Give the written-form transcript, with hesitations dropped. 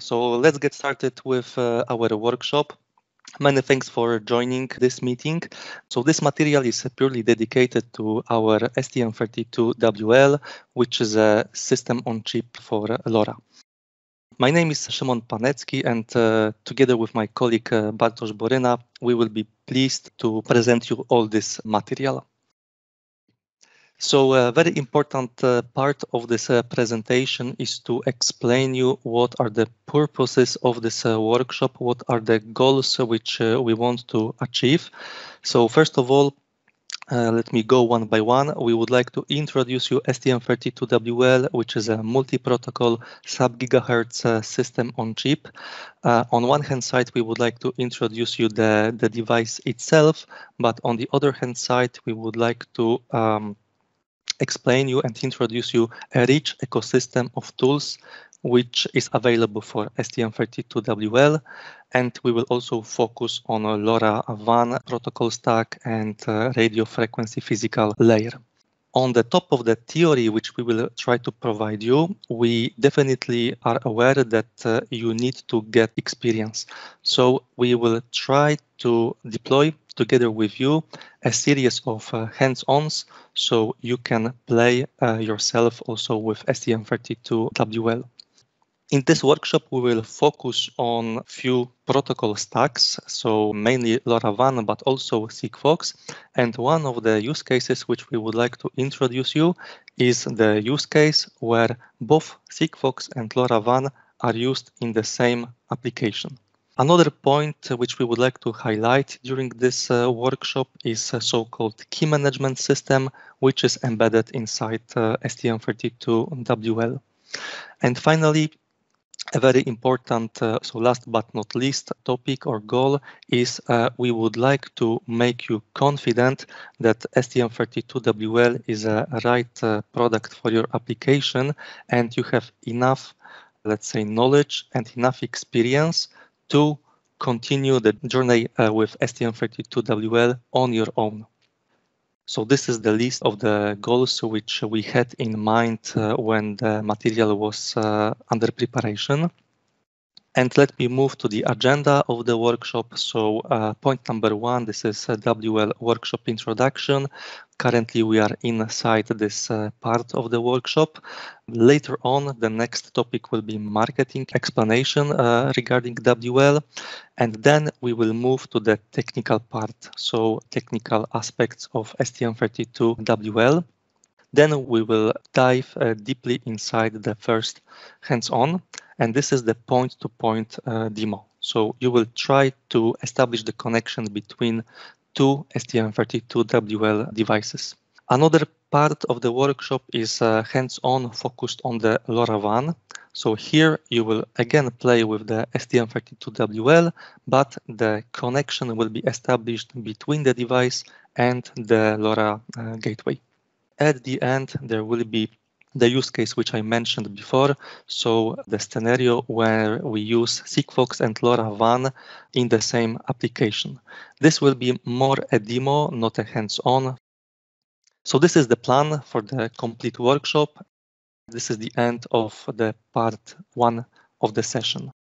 So let's get started with our workshop. Many thanks for joining this meeting. So this material is purely dedicated to our STM32WL, which is a system on chip for LoRa. My name is Szymon Panecki, and together with my colleague Bartosz Boryna, we will be pleased to present you all this material. So a very important part of this presentation is to explain you what are the purposes of this workshop, what are the goals which we want to achieve. So first of all, let me go one by one. We would like to introduce you STM32WL, which is a multi-protocol sub-gigahertz system on chip. On one hand side, we would like to introduce you the device itself, but on the other hand side, we would like to explain you and introduce you a rich ecosystem of tools which is available for STM32WL, and we will also focus on a LoRaWAN protocol stack and radio frequency physical layer. On the top of the theory which we will try to provide you, we definitely are aware that you need to get experience. So we will try to deploy together with you a series of hands-ons, so you can play yourself also with STM32WL. In this workshop, we will focus on a few protocol stacks, so mainly LoRaWAN, but also Sigfox. And one of the use cases which we would like to introduce you is the use case where both Sigfox and LoRaWAN are used in the same application. Another point which we would like to highlight during this workshop is a so-called key management system, which is embedded inside STM32WL. And finally, a very important, so last but not least, topic or goal is we would like to make you confident that STM32WL is a right product for your application, and you have enough, let's say, knowledge and enough experience to continue the journey with STM32WL on your own. So this is the list of the goals which we had in mind when the material was under preparation. And let me move to the agenda of the workshop. So point number one, this is a WL workshop introduction. Currently, we are inside this part of the workshop. Later on, the next topic will be marketing explanation regarding WL. And then we will move to the technical part, so technical aspects of STM32WL. Then we will dive deeply inside the first hands-on. And this is the point-to-point demo. So you will try to establish the connection between two STM32WL devices. Another part of the workshop is hands-on focused on the LoRaWAN. So here you will again play with the STM32WL, but the connection will be established between the device and the LoRa gateway. At the end, there will be the use case which I mentioned before, so the scenario where we use Sigfox and LoRaWAN in the same application. This will be more a demo, not a hands-on. So this is the plan for the complete workshop. This is the end of the part one of the session.